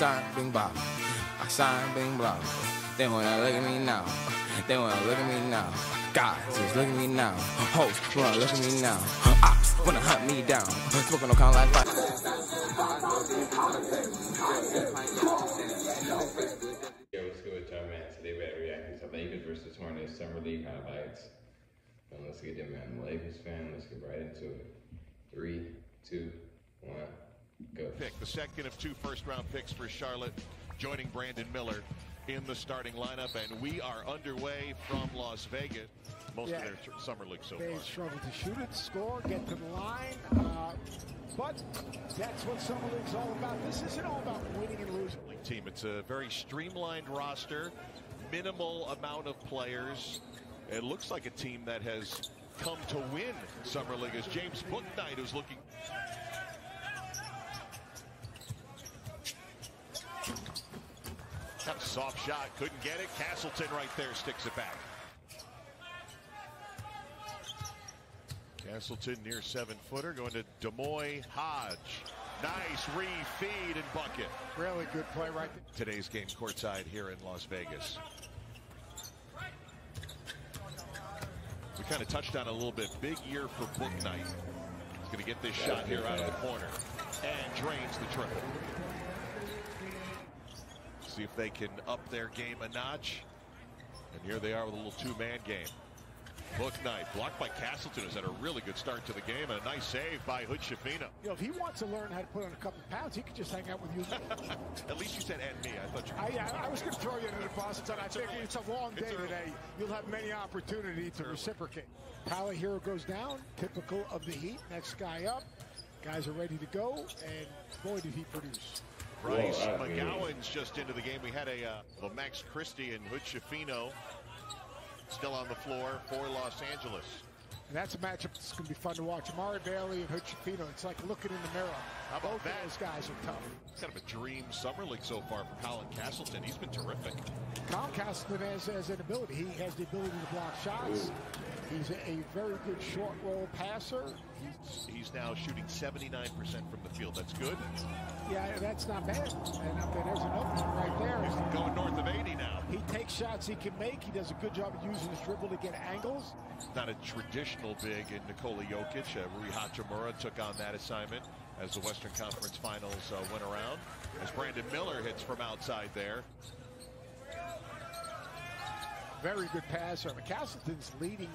sign Bing Bop. I sign Bing Bop. They wanna look at me now. They wanna look at me now. Guys, just look at me now. Hosts wanna look at me now. Ops wanna hunt me down. Smoking no kind of life. Yo, what's good with y'all, man? Today we're reacting to Lakers versus Hornets Summer League highlights. And let's get it, man. I'm a Lakers fan. Let's get right into it. 3, 2, 1, go. Pick the second of two first-round picks for Charlotte, joining Brandon Miller in the starting lineup, and we are underway from Las Vegas. Most of their summer league so far. They struggle to shoot it, score, get to the line, but that's what summer league's all about. This isn't all about winning and losing. Team, it's a very streamlined roster, minimal amount of players. It looks like a team that has come to win summer league. Is James Bouknight, who's looking. Soft shot, couldn't get it. Castleton right there sticks it back. Castleton near 7-footer, going to Des Moy Hodge. Nice re-feed and bucket. Really good play right there. Today's game courtside here in Las Vegas. We kind of touched on a little bit. Big year for Bouknight. He's going to get this shot here out of the corner and drains the triple. See if they can up their game a notch. And here they are with a little two-man game. Bouknight blocked by Castleton, has had a really good start to the game, and a nice save by Hood-Schifino. You know, if he wants to learn how to put on a couple pounds, he could just hang out with you. At least you said "and me." I thought you. I was going to throw you into the bus, and I figured it's a long day today. You'll have many opportunities to reciprocate. Tyler Hero goes down, typical of the Heat. Next guy up, guys are ready to go, and boy, did he produce. Bryce McGowan's just into the game. We had a Max Christie and Hood-Schifino still on the floor for Los Angeles. And that's a matchup that's going to be fun to watch. Amari Bailey and Hood-Schifino. It's like looking in the mirror. How about that? Those guys are tough. It's kind of a dream summer league so far for Colin Castleton. He's been terrific. Colin Castleton has an ability. He has the ability to block shots. He's a very good short roll passer. He's now shooting 79% from the field. That's good. Yeah, that's not bad. And up there, there's an opening right there. He's going north of 80 now. He takes shots he can make. He does a good job of using his dribble to get angles. It's not a traditional big in Nikola Jokic. Rui Hachimura took on that assignment as the Western Conference Finals went around. As Brandon Miller hits from outside there. Very good passer. I mean, Castleton's leading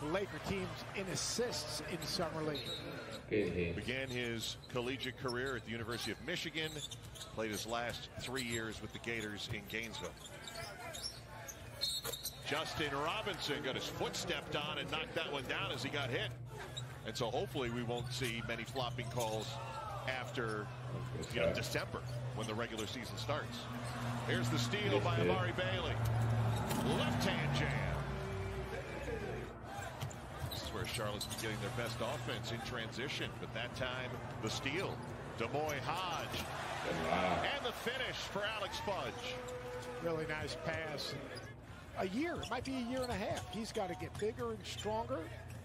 the Laker teams in assists in the summer league. Began his collegiate career at the University of Michigan. Played his last 3 years with the Gators in Gainesville. Justin Robinson got his foot stepped on and knocked that one down as he got hit. And so hopefully we won't see many flopping calls after December when the regular season starts. Here's the steal by Amari Bailey. Left-hand jam. This is where Charlotte's been getting their best offense in transition, but that time the steal. Des Moy Hodge. Wow. And the finish for Alex Fudge. Really nice pass. A year, it might be a year and a half. He's got to get bigger and stronger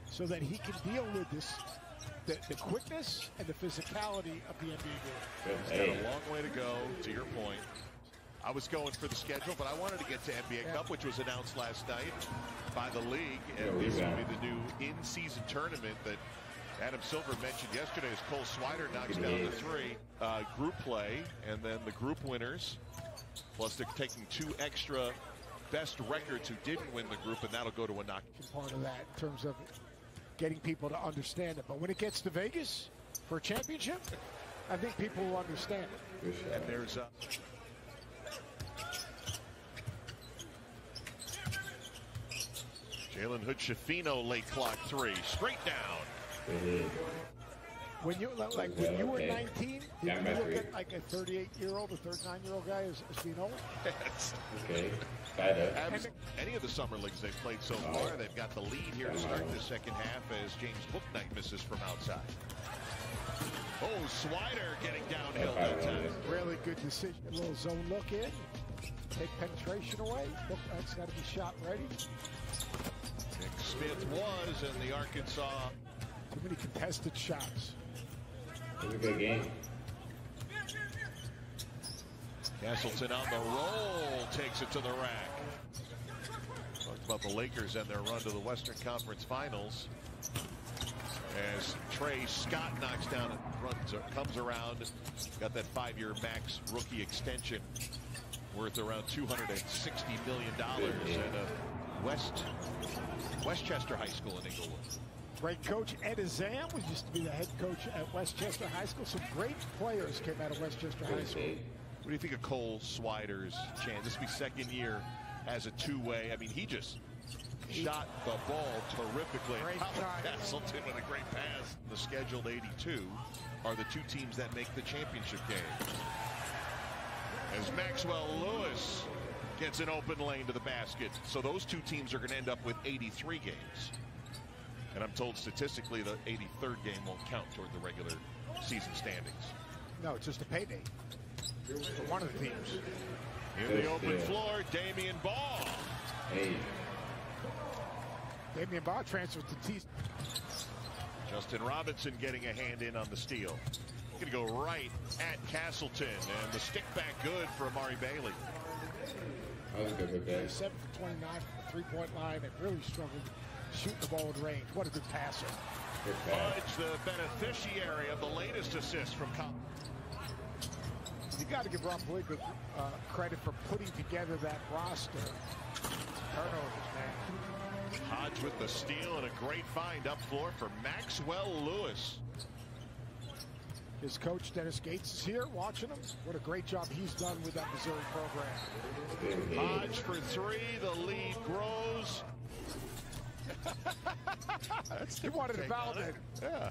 so that he can deal with this, the quickness and the physicality of the NBA game. He's got a long way to go, to your point. I was going for the schedule, but I wanted to get to NBA Cup, which was announced last night by the league. And this will be the new in-season tournament that Adam Silver mentioned yesterday as Cole Swider knocks down the three. Group play, and then the group winners. Plus, they're taking two extra best records who didn't win the group, and that'll go to a knock. Part of that in terms of getting people to understand it. But when it gets to Vegas for a championship, I think people will understand it. And there's a... Jalen Hood-Schifino late clock three, straight down. When you when you were 19, did you look at like a 38-year-old, a 39-year-old guy as being old? Yes. Okay. Any of the summer leagues they've played so far, they've got the lead here to start the second half as James Bouknight misses from outside. Oh, Swider getting downhill that time. Really good decision. A little zone look in. Take penetration away. Bouknight's got to be shot ready. Nick Smith was in the Arkansas. Too many contested shots. It was a good game. Castleton on the roll, takes it to the rack. Talked about the Lakers and their run to the Western Conference Finals. As Trey Scott knocks down and comes around, got that 5-year max rookie extension worth around $260 million at Westchester High School in Inglewood. Great coach Ed Azam used to be the head coach at Westchester High School. Some great players came out of Westchester High School. What do you think of Cole Swider's chance? This will be second year as a two-way. I mean, he just shot the ball terrifically. Colin Castleton with a great pass. The scheduled 82 are the two teams that make the championship game. As Maxwell Lewis gets an open lane to the basket. So those two teams are going to end up with 83 games. And I'm told statistically the 83rd game won't count toward the regular season standings. No, it's just a payday for one of the teams. In the open floor, Damian Ball. Hey. Damian Ball transfers to T. Justin Robinson getting a hand in on the steal. Going to go right at Castleton, and the stick back good for Amari Bailey. That was a good day. 7 for 29 from the three-point line, and really struggled shooting the ball in range. What a good passer. Good pass. Fudge, the beneficiary of the latest assist from Colin. You got to give Rob Blake credit for putting together that roster. Turnovers, man. Hodge with the steal and a great find up floor for Maxwell Lewis. His coach Dennis Gates is here watching him. What a great job he's done with that Missouri program. Hodge for three. The lead grows. He wanted to validate. Yeah.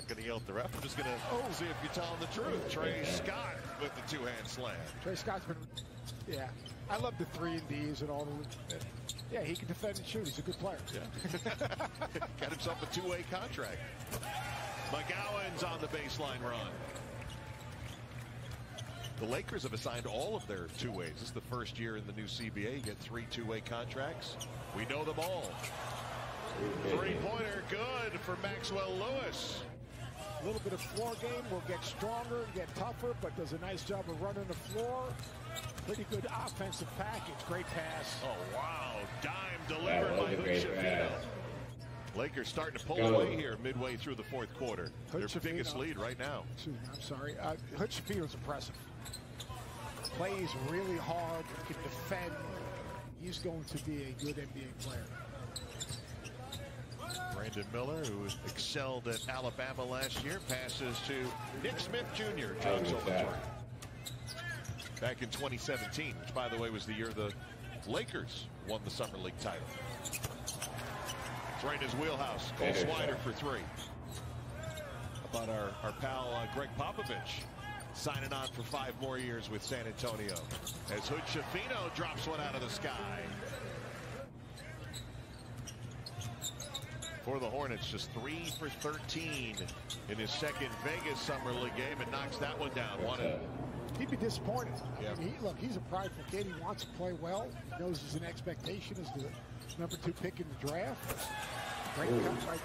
I'm going to yell at the ref. I'm just going to see if you're telling the truth. Trey Scott with the two-hand slam. Trey Scott's been. Yeah, I love the 3 and Ds and all the. Yeah, he can defend and shoot. He's a good player. Yeah. Got himself a two-way contract. McGowan's on the baseline run. The Lakers have assigned all of their two-ways. This is the first year in the new CBA. You get 3 two-way contracts. We know them all. Three-pointer good for Maxwell Lewis. A little bit of floor game. We'll get stronger and get tougher, but does a nice job of running the floor. Pretty good offensive package. Great pass. Oh, wow. Dime delivered by Hood-Schifino. Lakers starting to pull away here midway through the fourth quarter. Their biggest lead right now. I'm sorry. Hood-Schifino's impressive. Plays really hard. Can defend. He's going to be a good NBA player. Brandon Miller, who excelled at Alabama last year, passes to Nick Smith Jr. Back in 2017, which, by the way, was the year the Lakers won the Summer League title. It's right in his wheelhouse. Cole Swider for three. How about our pal Greg Popovich signing on for 5 more years with San Antonio as Hood-Schifino drops one out of the sky. For the Hornets, just 3 for 13 in his second Vegas Summer League game, and knocks that one down. He'd be disappointed. Yeah. I mean, he's a prideful kid. He wants to play well. He knows there's an expectation as the number 2 pick in the draft. Great cut right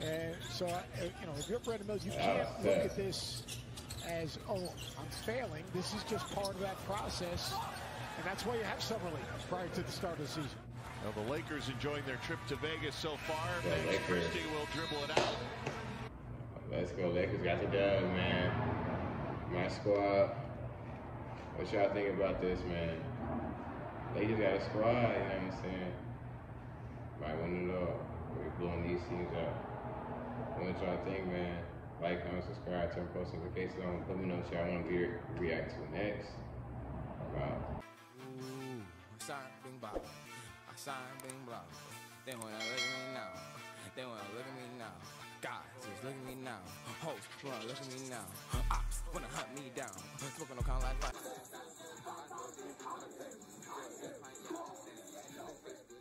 there. And so, if you're Brandon Mills, you can't look at this as, oh, I'm failing. This is just part of that process, and that's why you have Summer League prior to the start of the season. Now the Lakers enjoying their trip to Vegas so far. Max Christie will dribble it out. Let's go, Lakers got the dub, man. My squad. What y'all think about this, man? Lakers got a squad, you know what I'm saying? Might win it all. We're blowing these teams up. What y'all think, man? Like, comment, subscribe, turn post notifications on. Let me know what y'all want to react to next. Wow. Ooh, bing bong. I sign bing block. They wanna look at me now. They wanna look at me now. Guys, just look at me now. Hosts wanna look at me now. Ops wanna hunt me down. Smoking no kind of like